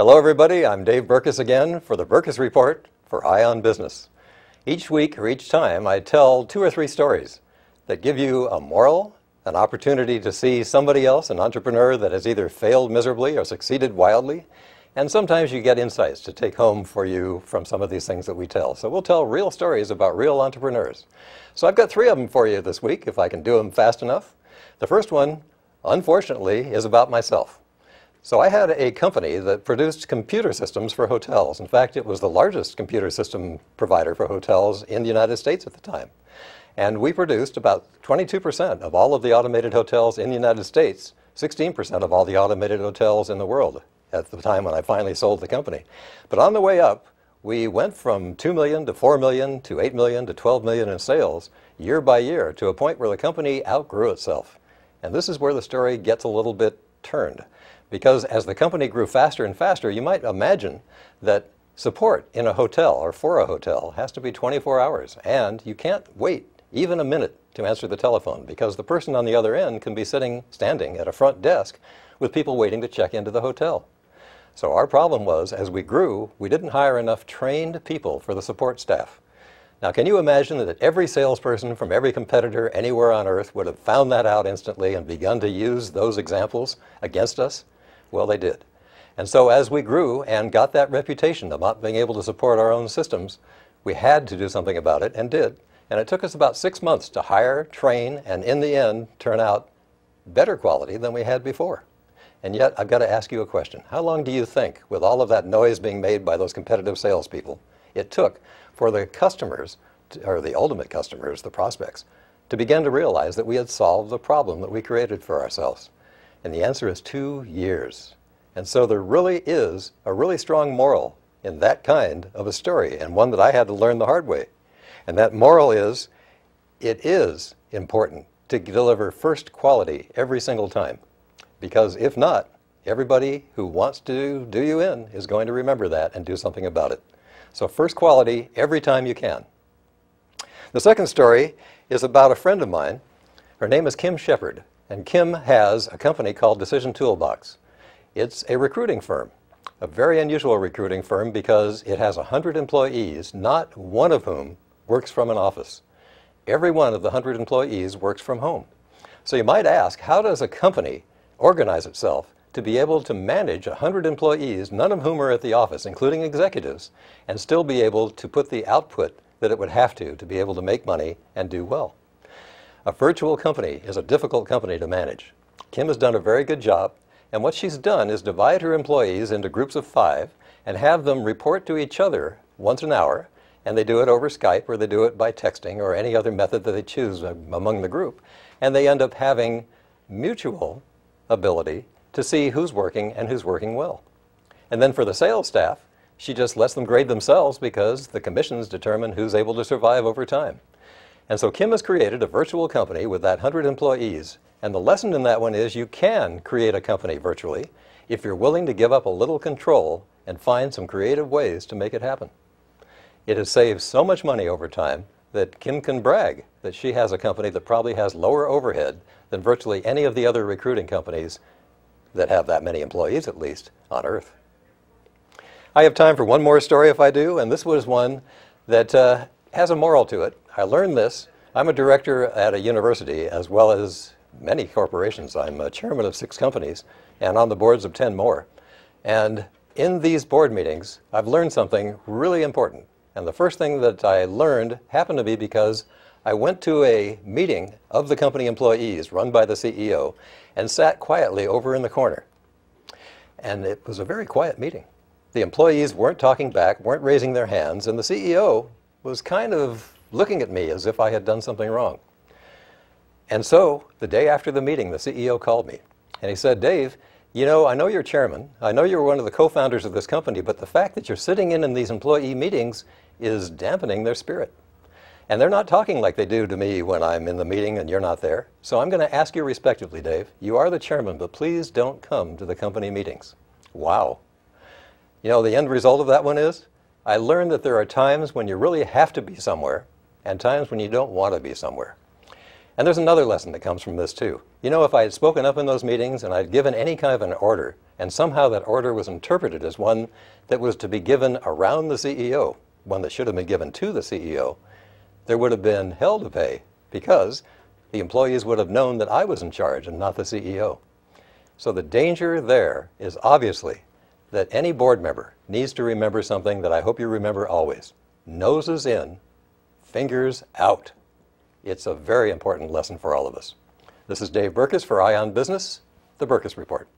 Hello everybody, I'm Dave Berkus again for the Berkus Report for Eye on Business. Each week or each time I tell 2 or 3 stories that give you a moral, an opportunity to see somebody else, an entrepreneur that has either failed miserably or succeeded wildly, and sometimes you get insights to take home for you from some of these things that we tell. So we'll tell real stories about real entrepreneurs. So I've got 3 of them for you this week if I can do them fast enough. The first one, unfortunately, is about myself. So I had a company that produced computer systems for hotels. In fact, it was the largest computer system provider for hotels in the United States at the time. And we produced about 22% of all of the automated hotels in the United States, 16% of all the automated hotels in the world at the time when I finally sold the company. But on the way up, we went from 2 million to 4 million to 8 million to 12 million in sales year by year to a point where the company outgrew itself. And this is where the story gets a little bit turned. Because as the company grew faster and faster, you might imagine that support in a hotel or for a hotel has to be 24 hours. And you can't wait even a minute to answer the telephone because the person on the other end can be standing at a front desk with people waiting to check into the hotel. So our problem was, as we grew, we didn't hire enough trained people for the support staff. Now, can you imagine that every salesperson from every competitor anywhere on earth would have found that out instantly and begun to use those examples against us? Well, they did. And so as we grew and got that reputation of not being able to support our own systems, we had to do something about it and did. And it took us about 6 months to hire, train, and in the end, turn out better quality than we had before. And yet, I've got to ask you a question. How long do you think, with all of that noise being made by those competitive salespeople, it took for the customers, or the ultimate customers, the prospects, to begin to realize that we had solved the problem that we created for ourselves? And the answer is 2 years. And so there really is a really strong moral in that kind of a story, and one that I had to learn the hard way. And that moral is, it is important to deliver first quality every single time. Because if not, everybody who wants to do you in is going to remember that and do something about it. So first quality every time you can. The second story is about a friend of mine. Her name is Kim Shepherd. And Kim has a company called Decision Toolbox. It's a recruiting firm, a very unusual recruiting firm because it has 100 employees, not one of whom works from an office. Every one of the 100 employees works from home. So you might ask, how does a company organize itself to be able to manage 100 employees, none of whom are at the office, including executives, and still be able to put the output that it would have to be able to make money and do well? A virtual company is a difficult company to manage. Kim has done a very good job, and what she's done is divide her employees into groups of 5 and have them report to each other once an hour, and they do it over Skype or they do it by texting or any other method that they choose among the group, and they end up having mutual ability to see who's working and who's working well. And then for the sales staff, she just lets them grade themselves because the commissions determine who's able to survive over time. And so Kim has created a virtual company with that 100 employees. And the lesson in that one is you can create a company virtually if you're willing to give up a little control and find some creative ways to make it happen. It has saved so much money over time that Kim can brag that she has a company that probably has lower overhead than virtually any of the other recruiting companies that have that many employees, at least, on Earth. I have time for one more story if I do, and this was one that has a moral to it. I learned this. I'm a director at a university as well as many corporations. I'm a chairman of 6 companies and on the boards of 10 more. And in these board meetings, I've learned something really important. And the first thing that I learned happened to be because I went to a meeting of the company employees run by the CEO and sat quietly over in the corner. And it was a very quiet meeting. The employees weren't talking back, weren't raising their hands, and the CEO was kind of looking at me as if I had done something wrong. And so, the day after the meeting, the CEO called me. And he said, Dave, you know, I know you're chairman. I know you're one of the co-founders of this company, but the fact that you're sitting in these employee meetings is dampening their spirit. And they're not talking like they do to me when I'm in the meeting and you're not there. So I'm going to ask you respectively, Dave, you are the chairman, but please don't come to the company meetings. Wow. You know, the end result of that one is, I learned that there are times when you really have to be somewhere, and times when you don't want to be somewhere. And there's another lesson that comes from this too. You know, if I had spoken up in those meetings and I'd given any kind of an order, and somehow that order was interpreted as one that was to be given around the CEO, one that should have been given to the CEO, there would have been hell to pay, because the employees would have known that I was in charge and not the CEO. So the danger there is obviously that any board member needs to remember something that I hope you remember always. Noses in, fingers out. It's a very important lesson for all of us. This is Dave Berkus for Eye on Business, the Berkus Report.